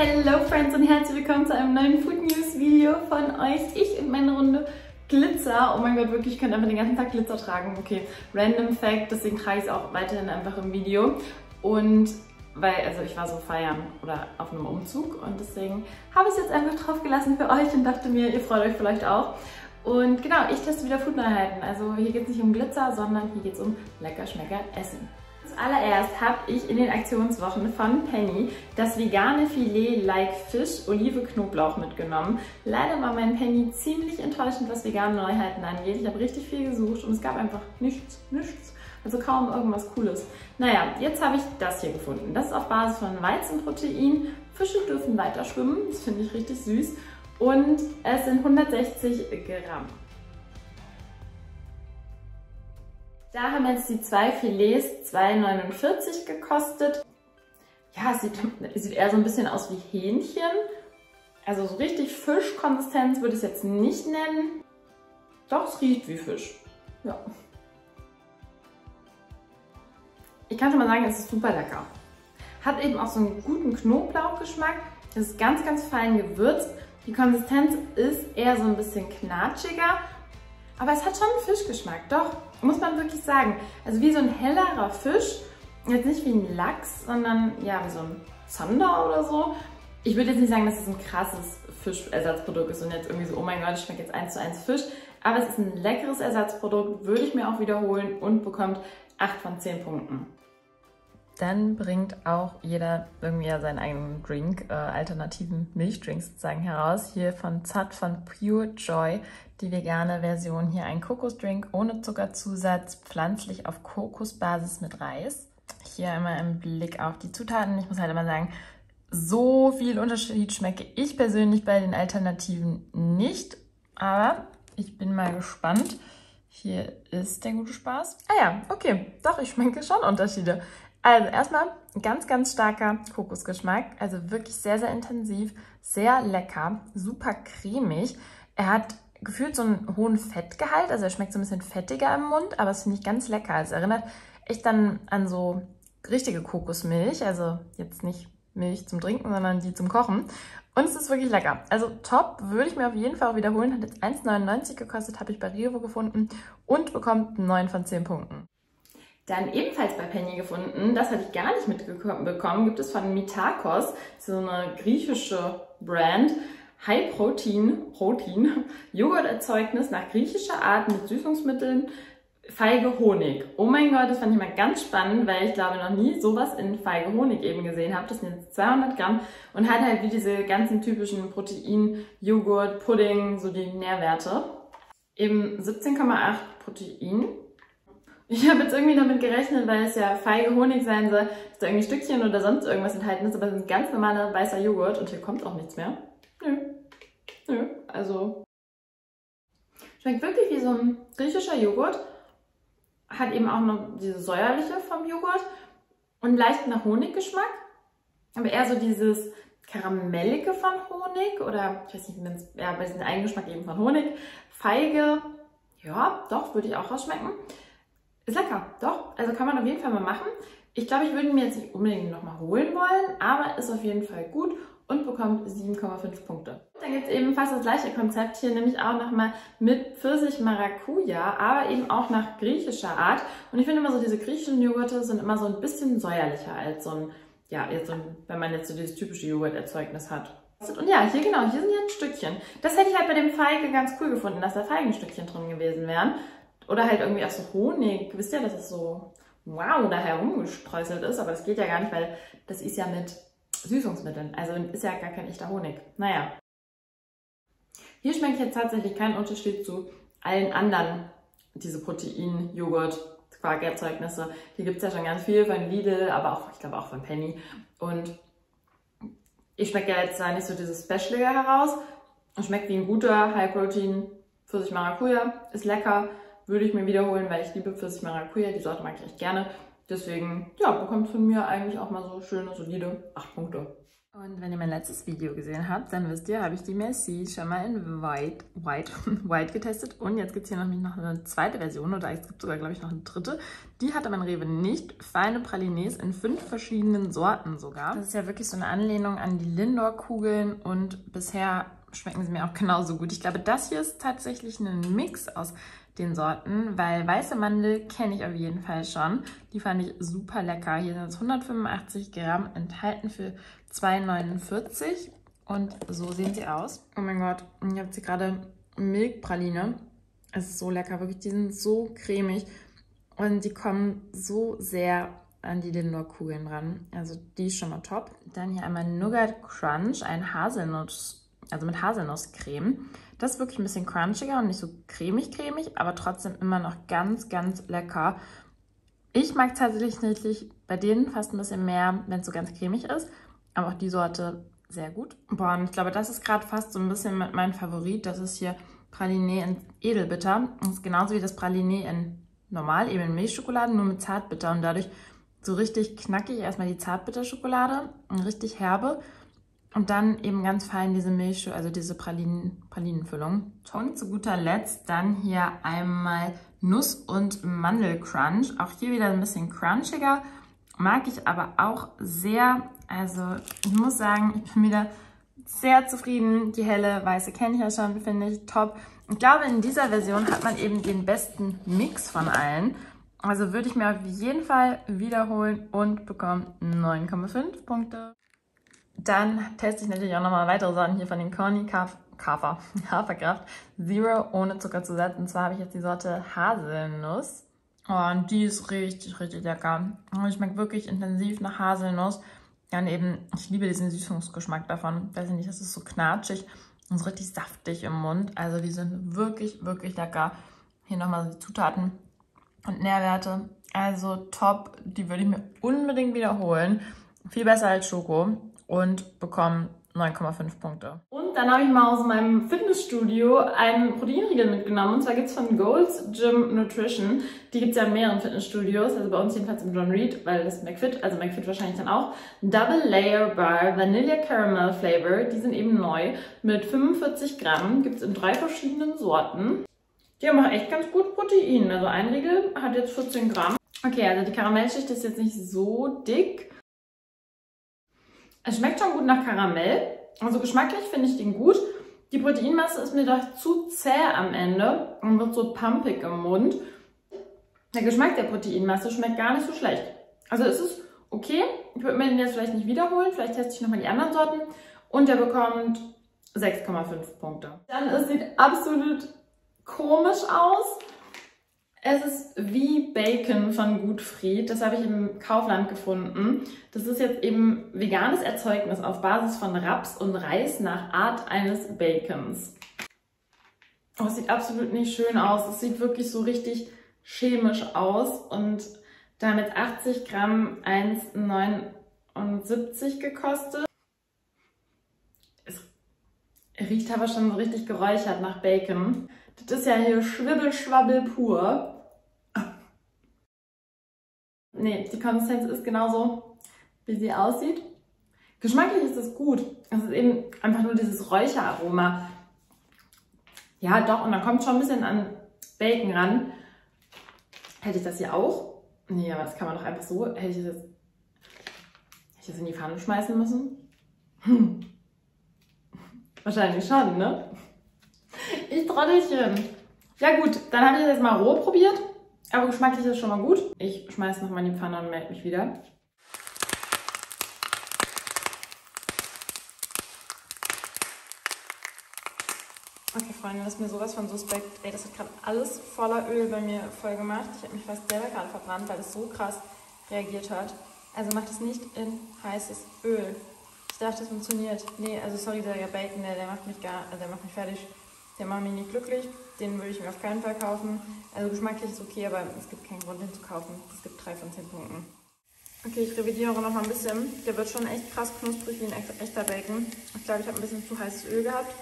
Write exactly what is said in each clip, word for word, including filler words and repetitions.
Hello Friends und herzlich willkommen zu einem neuen Food News Video von euch. Ich und meine Runde Glitzer. Oh mein Gott, wirklich, ich könnte einfach den ganzen Tag Glitzer tragen. Okay, random Fact, deswegen trage ich es auch weiterhin einfach im Video. Und weil, also ich war so feiern oder auf einem Umzug und deswegen habe ich es jetzt einfach drauf gelassen für euch und dachte mir, ihr freut euch vielleicht auch. Und genau, ich teste wieder Food-Neuheiten. Also hier geht es nicht um Glitzer, sondern hier geht es um lecker, schmecker, essen. Zuallererst habe ich in den Aktionswochen von Penny das vegane Filet like Fisch, Olive, Knoblauch mitgenommen. Leider war mein Penny ziemlich enttäuschend, was vegane Neuheiten angeht. Ich habe richtig viel gesucht und es gab einfach nichts, nichts. Also kaum irgendwas Cooles. Naja, jetzt habe ich das hier gefunden. Das ist auf Basis von Weizenprotein. Fische dürfen weiter schwimmen, das finde ich richtig süß. Und es sind hundertsechzig Gramm. Da haben jetzt die zwei Filets zwei neunundvierzig gekostet. Ja, es sieht, es sieht eher so ein bisschen aus wie Hähnchen. Also so richtig Fischkonsistenz würde ich es jetzt nicht nennen. Doch, es riecht wie Fisch. Ja. Ich kann schon mal sagen, es ist super lecker. Hat eben auch so einen guten Knoblauchgeschmack. Es ist ganz, ganz fein gewürzt. Die Konsistenz ist eher so ein bisschen knatschiger. Aber es hat schon einen Fischgeschmack, doch, muss man wirklich sagen. Also wie so ein hellerer Fisch, jetzt nicht wie ein Lachs, sondern ja, wie so ein Zander oder so. Ich würde jetzt nicht sagen, dass es ein krasses Fischersatzprodukt ist und jetzt irgendwie so, oh mein Gott, es schmeckt jetzt eins zu eins Fisch. Aber es ist ein leckeres Ersatzprodukt, würde ich mir auch wiederholen und bekommt acht von zehn Punkten. Dann bringt auch jeder irgendwie ja seinen eigenen Drink, äh, alternativen Milchdrinks sozusagen heraus. Hier von Zart von Pure Joy, die vegane Version. Hier ein Kokosdrink ohne Zuckerzusatz, pflanzlich auf Kokosbasis mit Reis. Hier einmal im Blick auf die Zutaten. Ich muss halt immer sagen, so viel Unterschied schmecke ich persönlich bei den Alternativen nicht. Aber ich bin mal gespannt. Hier ist der gute Spaß. Ah ja, okay, doch, ich schmecke schon Unterschiede. Also erstmal ganz, ganz starker Kokosgeschmack, also wirklich sehr, sehr intensiv, sehr lecker, super cremig. Er hat gefühlt so einen hohen Fettgehalt, also er schmeckt so ein bisschen fettiger im Mund, aber das finde ich ganz lecker. Also erinnert echt dann an so richtige Kokosmilch, also jetzt nicht Milch zum Trinken, sondern die zum Kochen. Und es ist wirklich lecker. Also top, würde ich mir auf jeden Fall wiederholen. Hat jetzt eins neunundneunzig gekostet, habe ich bei Rewe gefunden und bekommt neun von zehn Punkten. Dann ebenfalls bei Penny gefunden, das hatte ich gar nicht mitbekommen, gibt es von Mitakos, so eine griechische Brand, High Protein, Protein, Joghurterzeugnis nach griechischer Art mit Süßungsmitteln, feige Honig. Oh mein Gott, das fand ich mal ganz spannend, weil ich glaube noch nie sowas in feige Honig eben gesehen habe. Das sind jetzt zweihundert Gramm und hat halt wie diese ganzen typischen Protein, Joghurt, Pudding, so die Nährwerte. Eben siebzehn Komma acht Protein. Ich habe jetzt irgendwie damit gerechnet, weil es ja feige Honig sein soll, dass da irgendwie Stückchen oder sonst irgendwas enthalten ist, aber es ist ein ganz normaler weißer Joghurt und hier kommt auch nichts mehr. Nö. Nö. Also. Schmeckt wirklich wie so ein griechischer Joghurt. Hat eben auch noch diese säuerliche vom Joghurt und leichten Honiggeschmack. Aber eher so dieses Karamellige von Honig oder, ich weiß nicht, wenn es, ja, ein Eigengeschmack eben von Honig. Feige, ja, doch, würde ich auch rausschmecken. Ist lecker, doch. Also kann man auf jeden Fall mal machen. Ich glaube, ich würde mir jetzt nicht unbedingt nochmal holen wollen, aber ist auf jeden Fall gut und bekommt sieben Komma fünf Punkte. Dann gibt es eben fast das gleiche Konzept hier, nämlich auch nochmal mit Pfirsich-Maracuja, aber eben auch nach griechischer Art. Und ich finde immer so, diese griechischen Joghurte sind immer so ein bisschen säuerlicher als so ein, ja, jetzt so ein, wenn man jetzt so dieses typische Joghurterzeugnis hat. Und ja, hier genau, hier sind jetzt Stückchen. Das hätte ich halt bei dem Feige ganz cool gefunden, dass da Feigenstückchen drin gewesen wären. Oder halt irgendwie auch so Honig. Wisst ihr, dass es so wow da herumgestreuselt ist? Aber das geht ja gar nicht, weil das ist ja mit Süßungsmitteln. Also ist ja gar kein echter Honig. Naja. Hier schmeckt jetzt tatsächlich kein Unterschied zu allen anderen, diese Protein, Joghurt, Quarkerzeugnisse. Hier gibt es ja schon ganz viel von Lidl, aber auch, ich glaube auch von Penny. Und ich schmecke ja jetzt zwar nicht so dieses Specialige heraus. Es schmeckt wie ein guter High-Protein Pfirsich-Maracuja. Ist lecker. Würde ich mir wiederholen, weil ich liebe Pfirsich-Maracuja, die Sorte mag ich echt gerne. Deswegen, ja, bekommt von mir eigentlich auch mal so schöne, solide acht Punkte. Und wenn ihr mein letztes Video gesehen habt, dann wisst ihr, habe ich die Merci schon mal in White, White, White getestet. Und jetzt gibt es hier nämlich noch eine zweite Version, oder es gibt sogar, glaube ich, noch eine dritte. Die hatte mein Rewe nicht. Feine Pralines in fünf verschiedenen Sorten sogar. Das ist ja wirklich so eine Anlehnung an die Lindor-Kugeln und bisher schmecken sie mir auch genauso gut. Ich glaube, das hier ist tatsächlich ein Mix aus den Sorten, weil weiße Mandel kenne ich auf jeden Fall schon. Die fand ich super lecker. Hier sind es hundertfünfundachtzig Gramm enthalten für zwei neunundvierzig und so sehen sie aus. Oh mein Gott, ich habe sie gerade Milchpraline. Es ist so lecker, wirklich, die sind so cremig und die kommen so sehr an die Lindor-Kugeln ran. Also die ist schon mal top. Dann hier einmal Nougat Crunch, ein Haselnuss, also mit Haselnusscreme. Das ist wirklich ein bisschen crunchiger und nicht so cremig-cremig, aber trotzdem immer noch ganz, ganz lecker. Ich mag tatsächlich nicht bei denen fast ein bisschen mehr, wenn es so ganz cremig ist, aber auch die Sorte sehr gut. Boah, und ich glaube, das ist gerade fast so ein bisschen mit meinem Favorit. Das ist hier Praline in Edelbitter. Das ist genauso wie das Praline in normal, eben in Milchschokolade, nur mit Zartbitter und dadurch so richtig knackig erstmal die Zartbitterschokolade und richtig herbe. Und dann eben ganz fein diese Milch, also diese Pralinen, Pralinenfüllung. Und zu guter Letzt dann hier einmal Nuss- und Mandelcrunch. Auch hier wieder ein bisschen crunchiger. Mag ich aber auch sehr. Also ich muss sagen, ich bin wieder sehr zufrieden. Die helle weiße kenne ich ja schon, finde ich top. Ich glaube, in dieser Version hat man eben den besten Mix von allen. Also würde ich mir auf jeden Fall wiederholen und bekomme neun Komma fünf Punkte. Dann teste ich natürlich auch nochmal weitere Sorten hier von dem Corny Haferkraft Zero ohne Zuckerzusatz. Und zwar habe ich jetzt die Sorte Haselnuss. Und die ist richtig, richtig lecker. Und schmeckt wirklich intensiv nach Haselnuss. Ja, und eben, ich liebe diesen Süßungsgeschmack davon. Ich weiß nicht, das ist so knatschig und so richtig saftig im Mund. Also die sind wirklich, wirklich lecker. Hier nochmal die Zutaten und Nährwerte. Also top, die würde ich mir unbedingt wiederholen. Viel besser als Schoko. Und bekommen neun Komma fünf Punkte. Und dann habe ich mal aus meinem Fitnessstudio einen Proteinriegel mitgenommen. Und zwar gibt es von Gold's Gym Nutrition. Die gibt es ja in mehreren Fitnessstudios. Also bei uns jedenfalls im John Reed, weil das McFit, also McFit wahrscheinlich dann auch. Double Layer Bar Vanilla Caramel Flavor. Die sind eben neu mit fünfundvierzig Gramm. Gibt es in drei verschiedenen Sorten. Die haben auch echt ganz gut Protein. Also ein Riegel hat jetzt vierzehn Gramm. Okay, also die Karamellschicht ist jetzt nicht so dick. Es schmeckt schon gut nach Karamell, also geschmacklich finde ich den gut. Die Proteinmasse ist mir doch zu zäh am Ende und wird so pumpig im Mund. Der Geschmack der Proteinmasse schmeckt gar nicht so schlecht. Also es ist okay, ich würde mir den jetzt vielleicht nicht wiederholen, vielleicht teste ich nochmal die anderen Sorten und der bekommt sechs Komma fünf Punkte. Dann, es sieht absolut komisch aus. Es ist wie Bacon von Gutfried, das habe ich im Kaufland gefunden. Das ist jetzt eben veganes Erzeugnis auf Basis von Raps und Reis nach Art eines Bacons. Oh, es sieht absolut nicht schön aus, es sieht wirklich so richtig chemisch aus und damit achtzig Gramm eins neunundsiebzig gekostet. Es riecht aber schon so richtig geräuchert nach Bacon. Das ist ja hier Schwibbelschwabbel pur. Ne, die Konsistenz ist genauso, wie sie aussieht. Geschmacklich ist es gut. Es ist eben einfach nur dieses Räucheraroma. Ja, doch, und dann kommt schon ein bisschen an Bacon ran. Hätte ich das hier auch? Nee, aber das kann man doch einfach so. Hätte ich das, hätte ich das in die Pfanne schmeißen müssen? Hm. Wahrscheinlich schon, ne? Ich Trottelchen. Ja gut, dann habe ich das jetzt mal roh probiert, aber geschmacklich ist es schon mal gut. Ich schmeiße nochmal in die Pfanne und melde mich wieder. Okay Freunde, das ist mir sowas von suspekt. Ey, das hat gerade alles voller Öl bei mir voll gemacht. Ich habe mich fast selber gerade verbrannt, weil es so krass reagiert hat. Also macht es nicht in heißes Öl. Ich dachte, das funktioniert. Nee, also sorry, der Bacon, der, der macht mich gar, also der macht mich fertig. Der macht mich nicht glücklich, den würde ich mir auf keinen Fall kaufen. Also geschmacklich ist okay, aber es gibt keinen Grund, den zu kaufen. Es gibt drei von zehn Punkten. Okay, ich revidiere noch mal ein bisschen. Der wird schon echt krass knusprig wie ein echter Bacon. Ich glaube, ich habe ein bisschen zu heißes Öl gehabt.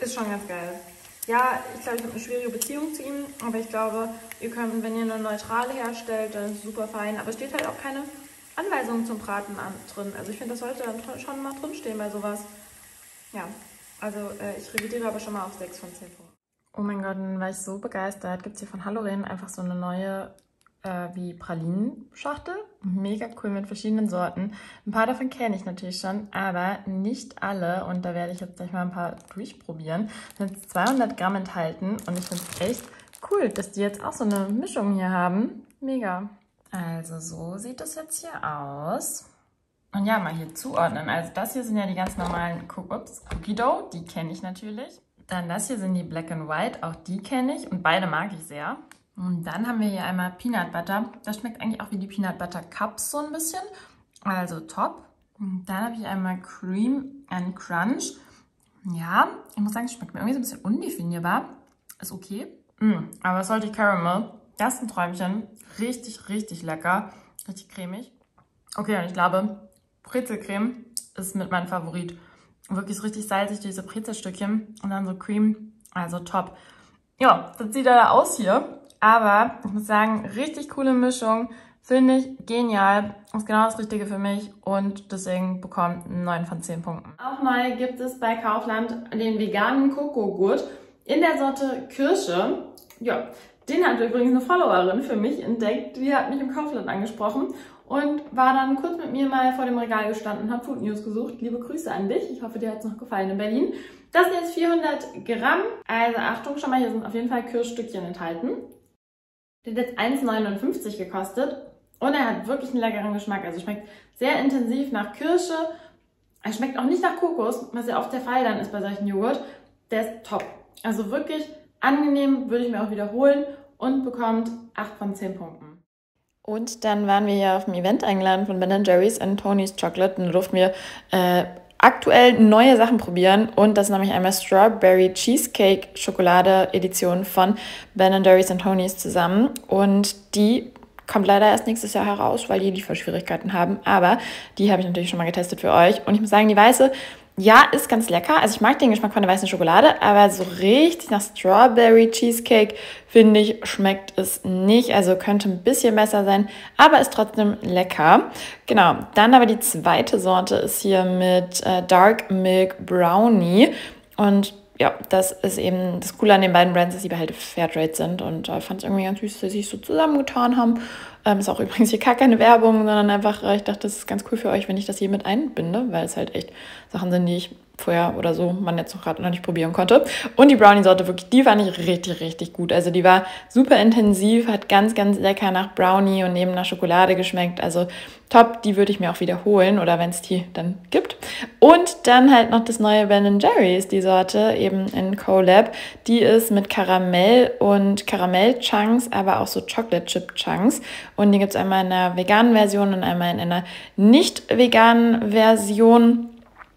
Ist schon ganz geil. Ja, ich glaube, ich habe eine schwierige Beziehung zu ihm, aber ich glaube, ihr könnt, wenn ihr eine neutrale herstellt, dann ist es super fein. Aber es steht halt auch keine Anweisungen zum Braten an, drin. Also ich finde, das sollte dann schon mal drinstehen bei sowas. Ja, also äh, ich revidiere aber schon mal auf sechs von zehn vor. Oh mein Gott, dann war ich so begeistert. Gibt es hier von Hallorin einfach so eine neue äh, wie Pralinen-Schachtel. Mega cool mit verschiedenen Sorten. Ein paar davon kenne ich natürlich schon, aber nicht alle. Und da werde ich jetzt gleich mal ein paar durchprobieren. Da sind zweihundert Gramm enthalten und ich finde es echt cool, dass die jetzt auch so eine Mischung hier haben. Mega. Also so sieht das jetzt hier aus. Und ja, mal hier zuordnen. Also das hier sind ja die ganz normalen Cookie Dough, die kenne ich natürlich. Dann das hier sind die Black and White, auch die kenne ich und beide mag ich sehr. Und dann haben wir hier einmal Peanut Butter. Das schmeckt eigentlich auch wie die Peanut Butter Cups so ein bisschen. Also top. Und dann habe ich einmal Cream and Crunch. Ja, ich muss sagen, es schmeckt mir irgendwie so ein bisschen undefinierbar. Ist okay. Mm, aber es sollte Caramel. Das ist ein Träumchen. Richtig, richtig lecker. Richtig cremig. Okay, und ich glaube, Brezelcreme ist mit meinem Favorit. Wirklich richtig salzig, diese Brezelstückchen. Und dann so Cream. Also top. Ja, das sieht ja aus hier. Aber ich muss sagen, richtig coole Mischung. Finde ich genial. Ist genau das Richtige für mich. Und deswegen bekommt neun von zehn Punkten. Auch neu gibt es bei Kaufland den veganen Kokogurt in der Sorte Kirsche. Ja, den hat übrigens eine Followerin für mich entdeckt. Die hat mich im Kaufland angesprochen und war dann kurz mit mir mal vor dem Regal gestanden, hat Food News gesucht. Liebe Grüße an dich. Ich hoffe, dir hat es noch gefallen in Berlin. Das sind jetzt vierhundert Gramm. Also Achtung, schon mal, hier sind auf jeden Fall Kirschstückchen enthalten. Der hat jetzt eins neunundfünfzig gekostet und er hat wirklich einen leckeren Geschmack. Also schmeckt sehr intensiv nach Kirsche. Er schmeckt auch nicht nach Kokos, was ja oft der Fall dann ist bei solchen Joghurt. Der ist top. Also wirklich angenehm, würde ich mir auch wiederholen, und bekommt acht von zehn Punkten. Und dann waren wir ja auf dem Event eingeladen von Ben and Jerry's und Tony's Chocolate und da durften wir äh, aktuell neue Sachen probieren und das ist nämlich einmal Strawberry Cheesecake Schokolade Edition von Ben and Jerry's und Tony's zusammen und die kommt leider erst nächstes Jahr heraus, weil die Lieferschwierigkeiten haben, aber die habe ich natürlich schon mal getestet für euch und ich muss sagen, die weiße, ja, ist ganz lecker. Also ich mag den Geschmack von der weißen Schokolade, aber so richtig nach Strawberry Cheesecake, finde ich, schmeckt es nicht. Also könnte ein bisschen besser sein, aber ist trotzdem lecker. Genau, dann aber die zweite Sorte ist hier mit äh, Dark Milk Brownie. Und ja, das ist eben das Coole an den beiden Brands, dass die halt Fairtrade sind. Und äh, fand es irgendwie ganz süß, dass sie sich so zusammengetan haben. Ähm, ist auch übrigens hier gar keine Werbung, sondern einfach, äh, ich dachte, das ist ganz cool für euch, wenn ich das hier mit einbinde, weil es halt echt Sachen sind, die ich vorher oder so man jetzt noch gerade noch nicht probieren konnte. Und die Brownie-Sorte, wirklich, die fand ich richtig, richtig gut. Also die war super intensiv, hat ganz, ganz lecker nach Brownie und neben nach Schokolade geschmeckt. Also top, die würde ich mir auch wiederholen oder wenn es die dann gibt. Und dann halt noch das neue Ben and Jerry's, die Sorte eben in Collab. Die ist mit Karamell und Karamell-Chunks, aber auch so Chocolate-Chip-Chunks. Und die gibt es einmal in einer veganen Version und einmal in einer nicht veganen Version.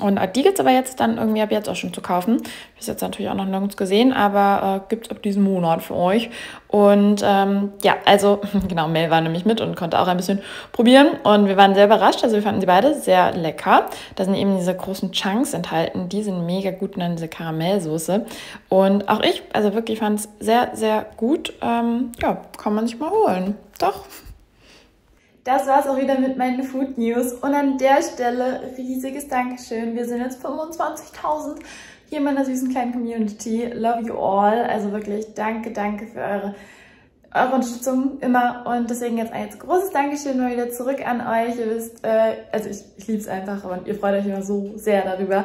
Und die gibt es aber jetzt dann irgendwie ab jetzt auch schon zu kaufen. Bis jetzt natürlich auch noch nirgends gesehen, aber äh, gibt es ab diesem Monat für euch. Und ähm, ja, also genau, Mel war nämlich mit und konnte auch ein bisschen probieren. Und wir waren sehr überrascht, also wir fanden sie beide sehr lecker. Da sind eben diese großen Chunks enthalten, die sind mega gut und dann diese Karamellsoße. Und auch ich, also wirklich fand es sehr, sehr gut. Ähm, ja, kann man sich mal holen. Doch. Das war's auch wieder mit meinen Food News und an der Stelle riesiges Dankeschön. Wir sind jetzt fünfundzwanzigtausend hier in meiner süßen kleinen Community. Love you all. Also wirklich danke, danke für eure, eure Unterstützung immer. Und deswegen jetzt ein jetzt großes Dankeschön mal wieder zurück an euch. Ihr wisst, äh, also ich, ich liebe es einfach und ihr freut euch immer so sehr darüber.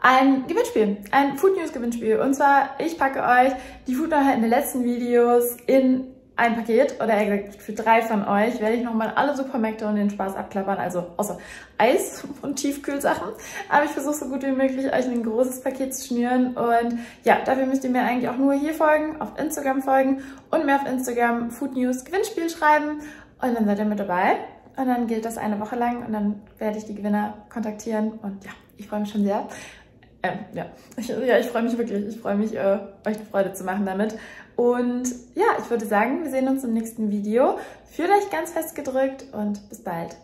Ein Gewinnspiel, ein Food News Gewinnspiel. Und zwar, ich packe euch die Food News in den letzten Videos in ein Paket, oder eher gesagt für drei von euch, werde ich nochmal alle Supermärkte und den Spaß abklappern, also außer Eis und Tiefkühlsachen. Aber ich versuche so gut wie möglich, euch ein großes Paket zu schnüren. Und ja, dafür müsst ihr mir eigentlich auch nur hier folgen, auf Instagram folgen und mir auf Instagram Food News Gewinnspiel schreiben. Und dann seid ihr mit dabei. Und dann gilt das eine Woche lang und dann werde ich die Gewinner kontaktieren. Und ja, ich freue mich schon sehr. Ähm, ja. Ich, ja, ich freue mich wirklich. Ich freue mich, äh, euch eine Freude zu machen damit. Und ja, ich würde sagen, wir sehen uns im nächsten Video. Fühlt euch ganz fest gedrückt und bis bald.